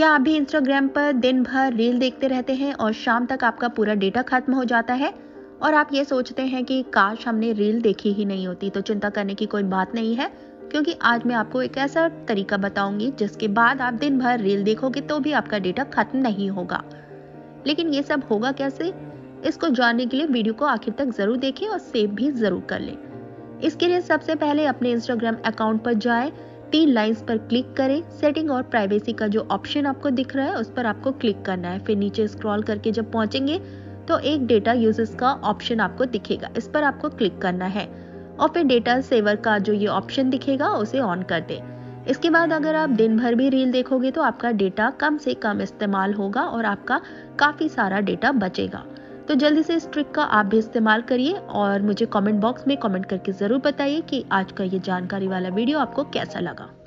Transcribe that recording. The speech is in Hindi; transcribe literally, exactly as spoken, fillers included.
क्या आप भी इंस्टाग्राम पर दिन भर रील देखते रहते हैं और शाम तक आपका पूरा डेटा खत्म हो जाता है और आप ये सोचते हैं कि काश हमने रील देखी ही नहीं होती? तो चिंता करने की कोई बात नहीं है, क्योंकि आज मैं आपको एक ऐसा तरीका बताऊंगी जिसके बाद आप दिन भर रील देखोगे तो भी आपका डेटा खत्म नहीं होगा। लेकिन ये सब होगा कैसे, इसको जानने के लिए वीडियो को आखिर तक जरूर देखें और सेव भी जरूर कर लें। इसके लिए सबसे पहले अपने इंस्टाग्राम अकाउंट पर जाएं, तीन लाइंस पर क्लिक करें, सेटिंग और प्राइवेसी का जो ऑप्शन आपको दिख रहा है उस पर आपको क्लिक करना है। फिर नीचे स्क्रॉल करके जब पहुंचेंगे तो एक डेटा यूजेस का ऑप्शन आपको दिखेगा, इस पर आपको क्लिक करना है और फिर डेटा सेवर का जो ये ऑप्शन दिखेगा उसे ऑन कर दें। इसके बाद अगर आप दिन भर भी रील देखोगे तो आपका डेटा कम से कम इस्तेमाल होगा और आपका काफ़ी सारा डेटा बचेगा। तो जल्दी से इस ट्रिक का आप भी इस्तेमाल करिए और मुझे कमेंट बॉक्स में कमेंट करके ज़रूर बताइए कि आज का ये जानकारी वाला वीडियो आपको कैसा लगा।